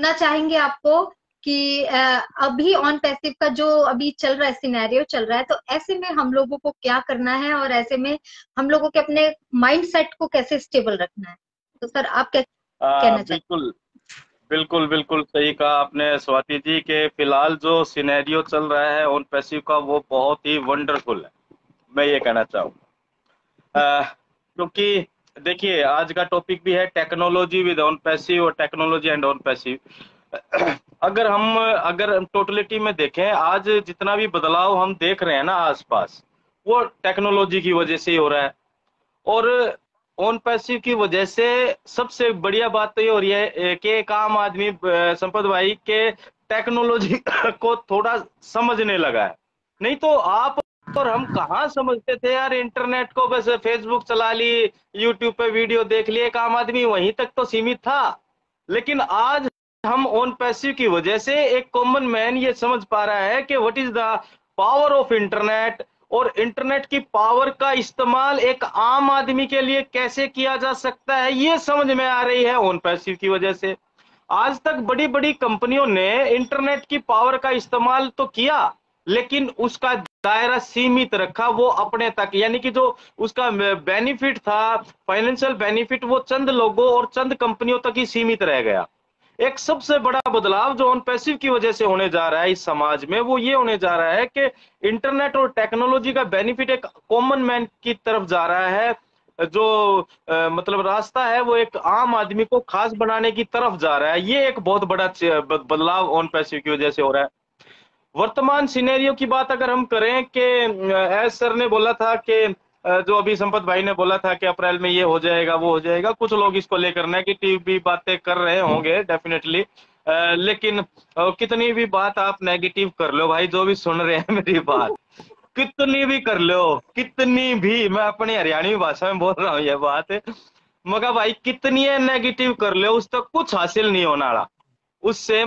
सुनना चाहेंगे आपको कि अभी ऑन पैसिव का जो अभी चल रहा है सिनेरियो चल रहा है, तो ऐसे में हम लोगों को क्या करना है और ऐसे में हम लोगों के अपने माइंडसेट को कैसे स्टेबल रखना है, तो सर आप क्या कहना चाहेंगे? बिल्कुल सही कहा आपने स्वाति जी के फिलहाल जो सिनेरियो चल रहा है ऑन पैसिव का वो बहुत ही वंडरफुल है, मैं ये कहना चाहूँगा। क्योंकि देखिए आज का टॉपिक भी है टेक्नोलॉजी विद ऑन पैसिव और टेक्नोलॉजी एंड ऑन पैसिव। अगर हम टोटलिटी में देखें, आज जितना भी बदलाव हम देख रहे हैं ना आसपास, वो टेक्नोलॉजी की वजह से ही हो रहा है और ऑन पैसिव की वजह से। सबसे बढ़िया बात तो ये हो रही है कि एक आम आदमी संपत भाई के टेक्नोलॉजी को थोड़ा समझने लगा है। नहीं तो आप और हम कहाँ समझते थे यार, इंटरनेट को बस फेसबुक चला ली, यूट्यूब पे वीडियो देख लिए, एक आम आदमी वहीं तक तो सीमित था। लेकिन आज हम ऑन पैसिव की वजह से एक कॉमन मैन ये समझ पा रहा है कि what is the power of internet और इंटरनेट की पावर का इस्तेमाल एक आम आदमी के लिए कैसे किया जा सकता है, ये समझ में आ रही है ऑन पैसिव की वजह से। आज तक बड़ी बड़ी कंपनियों ने इंटरनेट की पावर का इस्तेमाल तो किया लेकिन उसका दायरा सीमित रखा, वो अपने तक, यानी कि जो उसका बेनिफिट था, फाइनेंशियल बेनिफिट, वो चंद लोगों और चंद कंपनियों तक ही सीमित रह गया। एक सबसे बड़ा बदलाव जो ऑन पैसिव की वजह से होने जा रहा है इस समाज में, वो ये होने जा रहा है कि इंटरनेट और टेक्नोलॉजी का बेनिफिट एक कॉमन मैन की तरफ जा रहा है। जो मतलब रास्ता है वो एक आम आदमी को खास बनाने की तरफ जा रहा है। ये एक बहुत बड़ा बदलाव ऑन पैसिव की वजह से हो रहा है। वर्तमान सिनेरियो की बात अगर हम करें कि एस सर ने बोला था कि जो अभी संपत भाई ने बोला था कि अप्रैल में ये हो जाएगा वो हो जाएगा, कुछ लोग इसको लेकर नेगेटिव भी बातें कर रहे होंगे डेफिनेटली, लेकिन कितनी भी बात आप नेगेटिव कर लो भाई, जो भी सुन रहे हैं मेरी बात कितनी भी कर लो, कितनी भी, मैं अपनी हरियाणवी भाषा में बोल रहा हूँ यह बात, मगर भाई कितनी नेगेटिव कर लो उसका कुछ हासिल नहीं होना रहा, उससे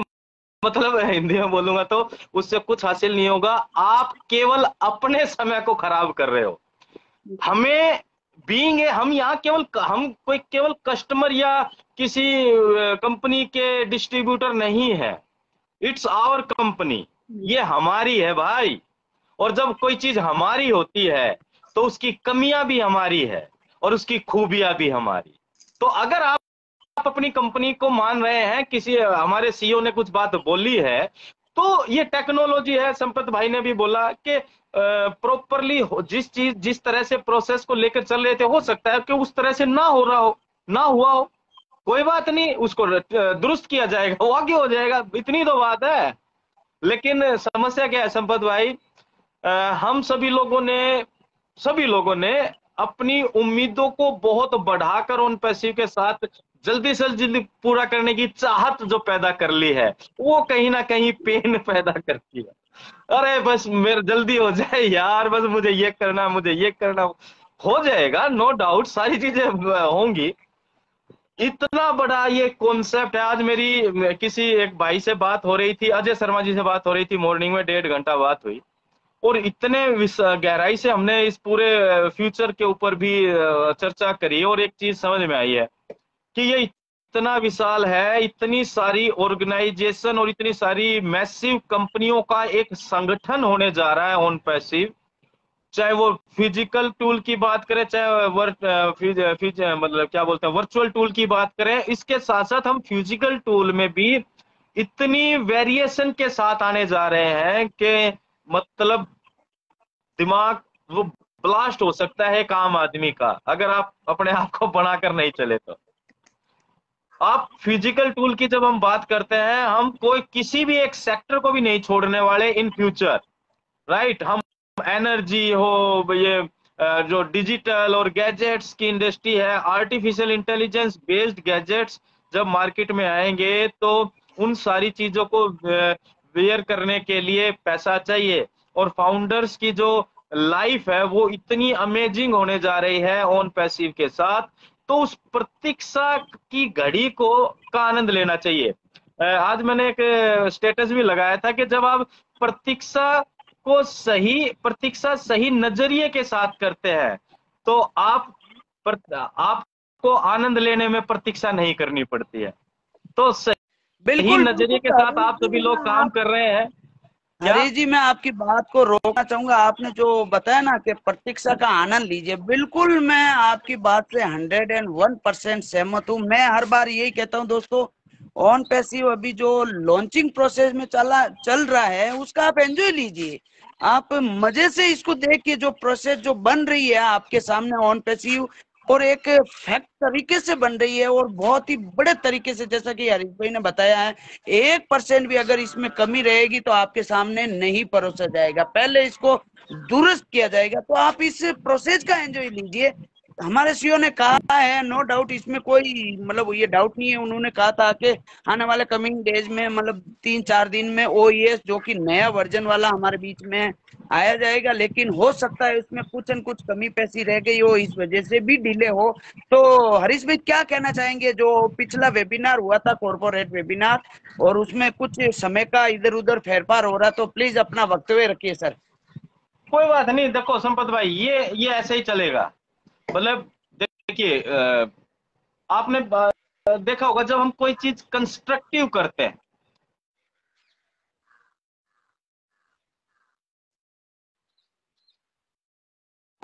मतलब हिंदी में बोलूंगा तो उससे कुछ हासिल नहीं होगा। आप केवल अपने समय को खराब कर रहे हो। हमें बीइंग है, हम यहाँ केवल, हम कोई केवल कस्टमर या किसी कंपनी के डिस्ट्रीब्यूटर नहीं है। इट्स आवर कंपनी, ये हमारी है भाई, और जब कोई चीज हमारी होती है तो उसकी कमियां भी हमारी है और उसकी खूबियां भी हमारी। तो अगर आप अपनी कंपनी को मान रहे हैं, किसी हमारे सीईओ ने कुछ बात बोली है, तो ये टेक्नोलॉजी है, संपत भाई ने भी बोला कि प्रॉपरली जिस तरह से प्रोसेस को लेकर चल रहे थे, हो सकता है कि उस तरह से ना हो रहा हो, ना हुआ हो, कोई बात नहीं, उसको दुरुस्त किया जाएगा, वो आगे हो जाएगा, इतनी तो बात है। लेकिन समस्या क्या है संपत भाई, हम सभी लोगों ने अपनी उम्मीदों को बहुत बढ़ाकर ऑन पैसिव के साथ जल्दी से जल्दी पूरा करने की चाहत जो पैदा कर ली है, वो कहीं ना कहीं पेन पैदा करती है। अरे बस मेरे जल्दी हो जाए यार, बस मुझे ये करना हो जाएगा, नो डाउट सारी चीजें होंगी। इतना बड़ा ये कॉन्सेप्ट है। आज मेरी किसी एक भाई से बात हो रही थी, अजय शर्मा जी से बात हो रही थी, मॉर्निंग में 1.5 घंटा बात हुई और इतने गहराई से हमने इस पूरे फ्यूचर के ऊपर भी चर्चा करी और एक चीज समझ में आई है कि ये इतना विशाल है, इतनी सारी ऑर्गेनाइजेशन और इतनी सारी मैसिव कंपनियों का एक संगठन होने जा रहा है ऑन पैसिव। चाहे वो फिजिकल टूल की बात करें, चाहे मतलब क्या बोलते हैं वर्चुअल टूल की बात करें, इसके साथ साथ हम फिजिकल टूल में भी इतनी वेरिएशन के साथ आने जा रहे हैं कि मतलब दिमाग वो ब्लास्ट हो सकता है एक आम आदमी का, अगर आप अपने आप को बनाकर नहीं चले तो। आप फिजिकल टूल की जब हम बात करते हैं, हम कोई किसी भी एक सेक्टर को भी नहीं छोड़ने वाले इन फ्यूचर, राइट। हम एनर्जी हो, ये जो डिजिटल और गैजेट्स की इंडस्ट्री है, आर्टिफिशियल इंटेलिजेंस बेस्ड गैजेट्स जब मार्केट में आएंगे तो उन सारी चीजों को वेयर करने के लिए पैसा चाहिए और फाउंडर्स की जो लाइफ है वो इतनी अमेजिंग होने जा रही है ऑन पैसिव के साथ। तो उस प्रतीक्षा की घड़ी को का आनंद लेना चाहिए। आज मैंने एक स्टेटस भी लगाया था कि जब आप प्रतीक्षा सही नजरिए के साथ करते हैं तो आपको आनंद लेने में प्रतीक्षा नहीं करनी पड़ती है। तो बिल्कुल नजरिए के साथ आप सभी लोग काम कर रहे हैं। हरीश जी, मैं आपकी बात को रोकना चाहूंगा। आपने जो बताया ना कि प्रतीक्षा का आनंद लीजिए, बिल्कुल मैं आपकी बात से 101% सहमत हूँ। मैं हर बार यही कहता हूँ दोस्तों, ऑन पैसिव अभी जो लॉन्चिंग प्रोसेस में चल रहा है उसका आप एंजॉय लीजिए, आप मजे से इसको देखिए। जो प्रोसेस जो बन रही है आपके सामने ऑन पैसिव, और एक फैक्ट तरीके से बन रही है और बहुत ही बड़े तरीके से, जैसा कि हरीश भाई ने बताया है, 1% भी अगर इसमें कमी रहेगी तो आपके सामने नहीं परोसा जाएगा, पहले इसको दुरुस्त किया जाएगा। तो आप इस प्रोसेस का एंजॉय लीजिए। हमारे सीईओ ने कहा है, नो डाउट, इसमें कोई मतलब ये डाउट नहीं है, उन्होंने कहा था कि आने वाले कमिंग डेज में मतलब 3-4 दिन में OES जो कि नया वर्जन वाला हमारे बीच में आया जाएगा, लेकिन हो सकता है इसमें कुछ न कुछ कमी पैसी रह गई हो, इस वजह से भी डिले हो। तो हरीश भाई क्या कहना चाहेंगे, जो पिछला वेबिनार हुआ था कॉर्पोरेट वेबिनार, और उसमें कुछ समय का इधर उधर फेरफार हो रहा, तो प्लीज अपना वक्तव्य रखिए सर। कोई बात नहीं, देखो संपत भाई, ये ऐसे ही चलेगा। मतलब देखिए, आपने देखा होगा जब हम कोई चीज कंस्ट्रक्टिव करते हैं,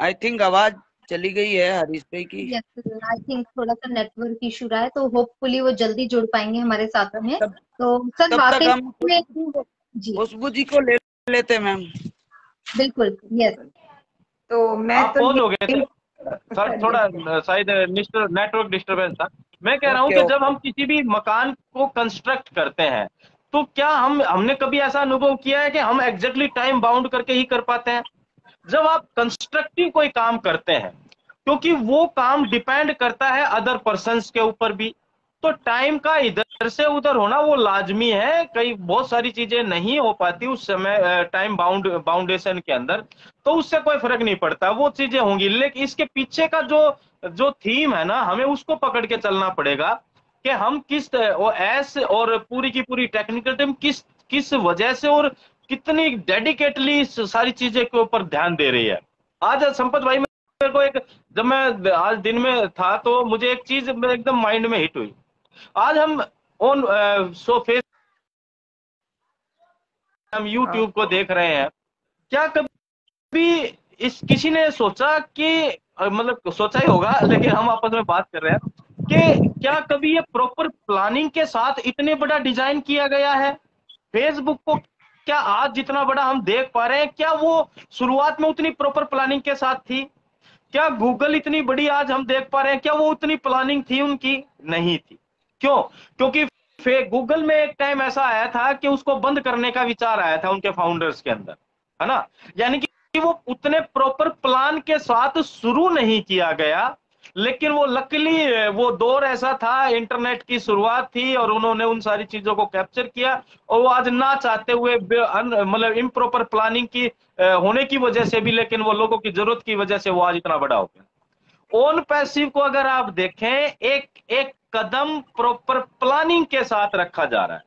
आई थिंक आवाज चली गई है हरीश भाई की। आई थिंक थोड़ा सा नेटवर्क इशू रहा है, तो होपफुली वो जल्दी जुड़ पाएंगे हमारे साथ में। तो सर वाकई जी खुशबू जी को ले लेते हैं मैम। बिल्कुल, यस। तो मैं तो सर थोड़ा शायद नेटवर्क डिस्टर्बेंस था। मैं कह रहा हूँ कि जब हम किसी भी मकान को कंस्ट्रक्ट करते हैं तो क्या हमने कभी ऐसा अनुभव किया है कि हम एग्जैक्टली टाइम बाउंड करके ही कर पाते हैं? जब आप कंस्ट्रक्टिव कोई काम करते हैं, क्योंकि वो काम डिपेंड करता है अदर पर्संस के ऊपर भी, तो टाइम का इधर से उधर होना वो लाजमी है। कई बहुत सारी चीजें नहीं हो पाती उस समय टाइम बाउंडेशन के अंदर, तो उससे कोई फर्क नहीं पड़ता, वो चीजें होंगी। लेकिन इसके पीछे का जो थीम है ना, हमें उसको पकड़ के चलना पड़ेगा कि हम किस OES और पूरी की पूरी टेक्निकल टीम किस वजह से और कितनी डेडिकेटली सारी चीजें के ऊपर ध्यान दे रही है। आज संपत भाई मेरे को जब मैं आज दिन में था तो मुझे एक चीज एकदम माइंड में हिट हुई। आज हम YouTube को देख रहे हैं, क्या कभी किसी ने सोचा कि, मतलब सोचा ही होगा, लेकिन हम आपस में बात कर रहे हैं कि क्या कभी ये प्रॉपर प्लानिंग के साथ इतने बड़ा डिजाइन किया गया है? फेसबुक को क्या आज जितना बड़ा हम देख पा रहे हैं, क्या वो शुरुआत में उतनी प्रॉपर प्लानिंग के साथ थी? क्या गूगल इतनी बड़ी आज हम देख पा रहे हैं, क्या वो उतनी प्लानिंग थी उनकी? नहीं थी। क्यों? क्योंकि गूगल में एक टाइम ऐसा आया था कि उसको बंद करने का विचार आया था उनके फाउंडर्स के अंदर, है ना? यानी कि वो उतने प्रॉपर प्लान के साथ शुरू नहीं किया गया, लेकिन वो लकीली वो दौर ऐसा था, इंटरनेट की शुरुआत थी और उन्होंने उन सारी चीजों को कैप्चर किया, और वो आज ना चाहते हुए मतलब इम्प्रॉपर प्लानिंग की होने की वजह से भी, लेकिन वो लोगों की जरूरत की वजह से वो आज इतना बड़ा हो गया। ऑन पैसिव को अगर आप देखें, एक कदम प्रॉपर प्लानिंग के साथ रखा जा रहा है।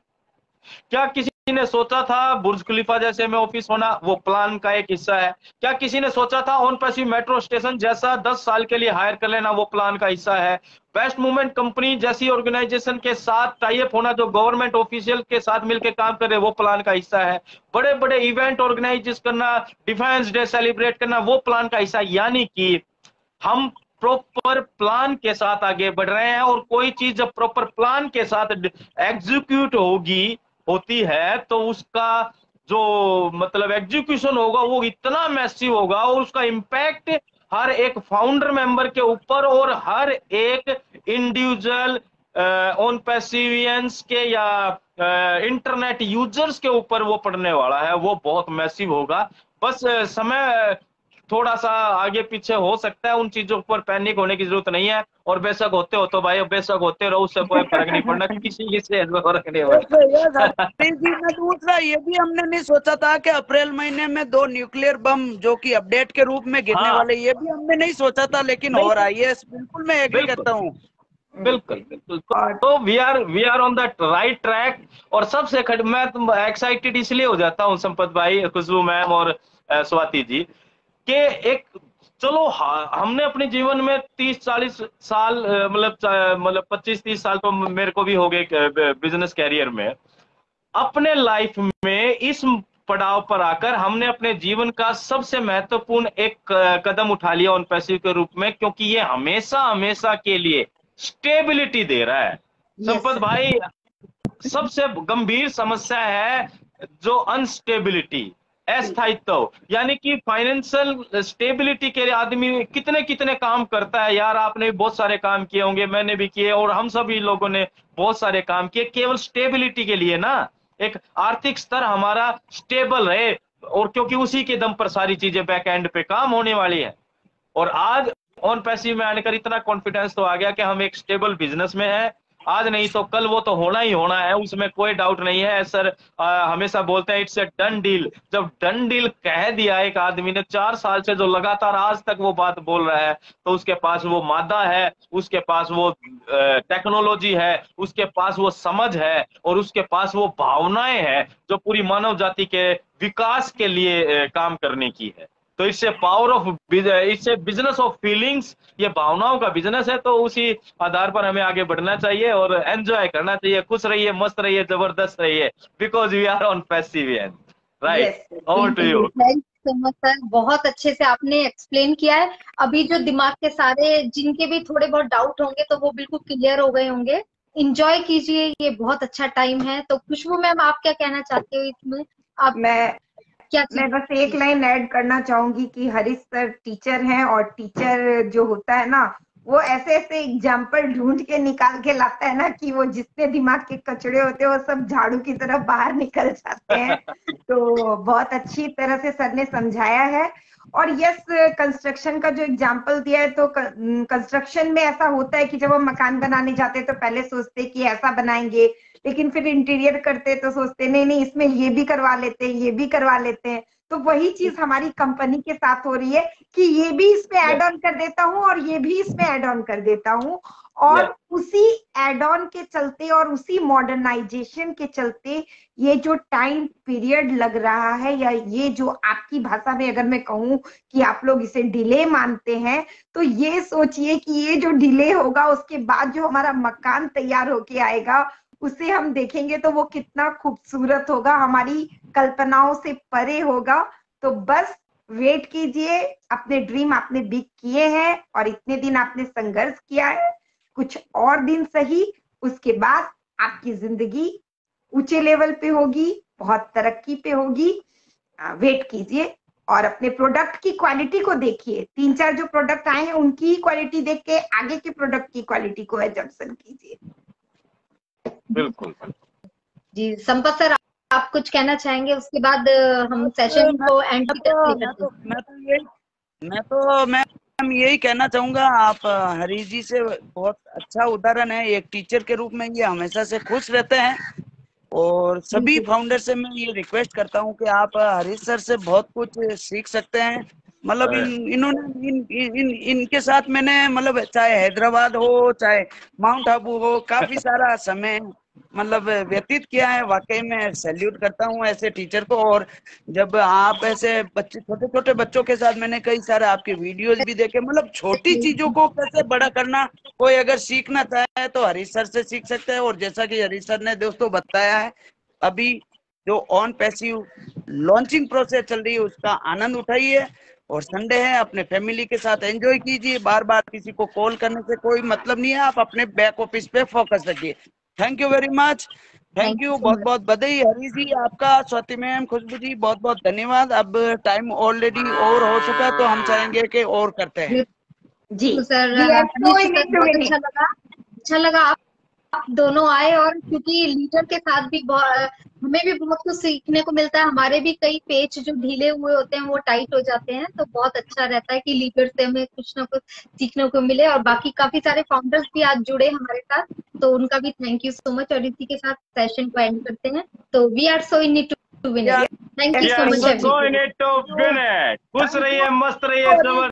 क्या किसी ने सोचा था बुर्ज खलीफा जैसे में ऑफिस होना? वो प्लान का एक हिस्सा है। क्या किसी ने सोचा था ऑन पैसिव मेट्रो स्टेशन जैसा 10 साल के लिए हायर कर लेना? वो प्लान का हिस्सा है। बेस्ट मूवमेंट कंपनी जैसी ऑर्गेनाइजेशन के साथ टाई अप होना, जो गवर्नमेंट ऑफिशियल के साथ मिलकर काम कर रहे, वो प्लान का हिस्सा है। बड़े बड़े इवेंट ऑर्गेनाइज करना, डिफेंस डे सेलिब्रेट करना, वो प्लान का हिस्सा। यानी कि हम प्रॉपर प्लान के साथ आगे बढ़ रहे हैं, और कोई चीज जब प्रॉपर प्लान के साथ एग्जीक्यूट होती है तो उसका जो मतलब एग्जीक्यूशन होगा वो इतना मैसिव होगा, और उसका इम्पैक्ट हर एक फाउंडर मेंबर के ऊपर और हर एक इंडिविजुअल ऑन पैसिवियंस के या इंटरनेट यूजर्स के ऊपर वो पड़ने वाला है, वो बहुत मैसिव होगा। बस समय थोड़ा सा आगे पीछे हो सकता है, उन चीजों पर पैनिक होने की जरूरत नहीं है। और बेशक होते हो तो भाई बेशक होते रहो, उससे कोई फर्क नहीं पड़ना, किसी किसी फर्क नहीं पड़ना। ये भी हमने नहीं सोचा था कि अप्रैल महीने में 2 न्यूक्लियर बम जो कि अपडेट के रूप में गिरने वाले, ये भी हमने नहीं सोचा था, लेकिन हो रहा है। बिल्कुल मैं एग्री करता हूँ, बिल्कुल बिल्कुल। तो we are on that right track. और सबसे मैं एक्साइटेड इसलिए हो जाता हूँ संपत भाई, खुशबू मैम और स्वाति जी, कि एक चलो हाँ, हमने अपने जीवन में 30-40 साल मतलब 25-30 साल तो मेरे को भी हो गए बिजनेस कैरियर में। अपने लाइफ में इस पड़ाव पर आकर हमने अपने जीवन का सबसे महत्वपूर्ण एक कदम उठा लिया OnPassive के रूप में, क्योंकि ये हमेशा हमेशा के लिए स्टेबिलिटी दे रहा है। संपत भाई, सबसे गंभीर समस्या है जो अनस्टेबिलिटी, अस्थायित्व, यानी कि फाइनेंशियल स्टेबिलिटी के लिए आदमी कितने कितने काम करता है। यार आपने भी बहुत सारे काम किए होंगे, मैंने भी किए और हम सभी लोगों ने बहुत सारे काम किए केवल स्टेबिलिटी के लिए ना, एक आर्थिक स्तर हमारा स्टेबल रहे, और क्योंकि उसी के दम पर सारी चीजें बैक एंड पे काम होने वाली है। और आज OnPassive में आकर इतना कॉन्फिडेंस तो आ गया कि हम एक स्टेबल बिजनेस में है, आज नहीं तो कल वो तो होना ही होना है, उसमें कोई डाउट नहीं है। सर हमेशा बोलते हैं इट्स अ डन डील। जब डन डील कह दिया एक आदमी ने, 4 साल से जो लगातार आज तक वो बात बोल रहा है, तो उसके पास वो मादा है, उसके पास वो टेक्नोलॉजी है, उसके पास वो समझ है और उसके पास वो भावनाएं हैं जो पूरी मानव जाति के विकास के लिए काम करने की है। तो इससे पावर ऑफ, इससे बिजनेस ऑफ फीलिंग्स, ये भावनाओं का बिजनेस है। तो उसी आधार पर हमें आगे बढ़ना चाहिए और एंजॉय करना चाहिए। खुश रहिए, मस्त रहिए, जबरदस्त रहिए, because we are OnPassive, right? Over to you. Sir बहुत अच्छे से आपने एक्सप्लेन किया है। अभी जो दिमाग के सारे जिनके भी थोड़े बहुत डाउट होंगे तो वो बिल्कुल क्लियर हो गए होंगे। इंजॉय कीजिए, ये बहुत अच्छा टाइम है। तो खुशबू मैम, आप क्या कहना चाहते हो इसमें? आप मैं बस एक लाइन ऐड करना चाहूंगी कि हरीश सर टीचर हैं, और टीचर जो होता है ना, वो ऐसे ऐसे एग्जाम्पल ढूंढ के निकाल के लाता है ना कि वो जितने दिमाग के कचड़े होते हैं वो सब झाड़ू की तरफ बाहर निकल जाते हैं। तो बहुत अच्छी तरह से सर ने समझाया है। और यस, कंस्ट्रक्शन का जो एग्जाम्पल दिया है, तो कंस्ट्रक्शन में ऐसा होता है कि जब हम मकान बनाने जाते हैं तो पहले सोचते कि ऐसा बनाएंगे, लेकिन फिर इंटीरियर करते तो सोचते नहीं इसमें ये भी करवा लेते हैं, ये भी करवा लेते हैं। तो वही चीज हमारी कंपनी के साथ हो रही है कि ये भी इसमें ऐड ऑन कर देता हूँ और ये भी इसमें ऐड ऑन कर देता हूँ, और उसी ऐड ऑन के चलते और उसी मॉडर्नाइजेशन के चलते ये जो टाइम पीरियड लग रहा है, या ये जो आपकी भाषा में अगर मैं कहूँ कि आप लोग इसे डिले मानते हैं, तो ये सोचिए कि ये जो डिले होगा उसके बाद जो हमारा मकान तैयार होके आएगा उसे हम देखेंगे तो वो कितना खूबसूरत होगा, हमारी कल्पनाओं से परे होगा। तो बस वेट कीजिए, अपने ड्रीम आपने बिग किए हैं और इतने दिन आपने संघर्ष किया है, कुछ और दिन सही, उसके बाद आपकी जिंदगी ऊंचे लेवल पे होगी, बहुत तरक्की पे होगी। वेट कीजिए और अपने प्रोडक्ट की क्वालिटी को देखिए। 3-4 जो प्रोडक्ट आए हैं उनकी क्वालिटी देख के आगे के प्रोडक्ट की क्वालिटी को एडजम्पशन कीजिए। बिल्कुल जी। संपत सर, आप कुछ कहना चाहेंगे? उसके बाद हम सेशन को एंड करते हैं। मैं यही कहना चाहूंगा, आप हरीश जी से बहुत अच्छा उदाहरण है। एक टीचर के रूप में ये हमेशा से खुश रहते हैं, और सभी फाउंडर से मैं ये रिक्वेस्ट करता हूं कि आप हरीश सर से बहुत कुछ सीख सकते हैं। मतलब इनके साथ मैंने, मतलब चाहे हैदराबाद हो, चाहे माउंट आबू हो, काफी सारा समय मतलब व्यतीत किया है। वाकई में सैल्यूट करता हूँ ऐसे टीचर को। और जब आप ऐसे बच्चे, छोटे छोटे बच्चों के साथ मैंने कई सारे आपके वीडियोस भी देखे, मतलब छोटी चीजों को कैसे बड़ा करना, कोई अगर सीखना चाहे तो हरीश सर से सीख सकते हैं। और जैसा कि हरीश सर ने दोस्तों बताया है, अभी जो OnPassive लॉन्चिंग प्रोसेस चल रही है उसका आनंद उठाइए, और संडे है अपने फैमिली के साथ एंजॉय कीजिए। बार बार किसी को कॉल करने से कोई मतलब नहीं है, आप अपने बैक ऑफिस पे फोकस रखिए। Thank you very much, thank you, बहुत बहुत बधाई हरीश जी आपका, स्वाति मैम, खुशबू जी, बहुत बहुत धन्यवाद। अब टाइम ऑलरेडी ओवर हो चुका, तो हम चाहेंगे कि और करते हैं जी। सर अच्छा लगा आप दोनों आए, और क्योंकि लीडर के साथ भी हमें भी बहुत कुछ सीखने को मिलता है। हमारे भी कई पेज जो ढीले हुए होते हैं वो टाइट हो जाते हैं, तो बहुत अच्छा रहता है कि लीडर से हमें कुछ ना कुछ सीखने को मिले। और बाकी काफी सारे फाउंडर्स भी आज जुड़े हमारे साथ, तो उनका भी थैंक यू सो मच। और इसी के साथ सेशन को एंड करते हैं। तो we are so in it to win. Thank you so much. खुश रहिए, मस्त रहिए,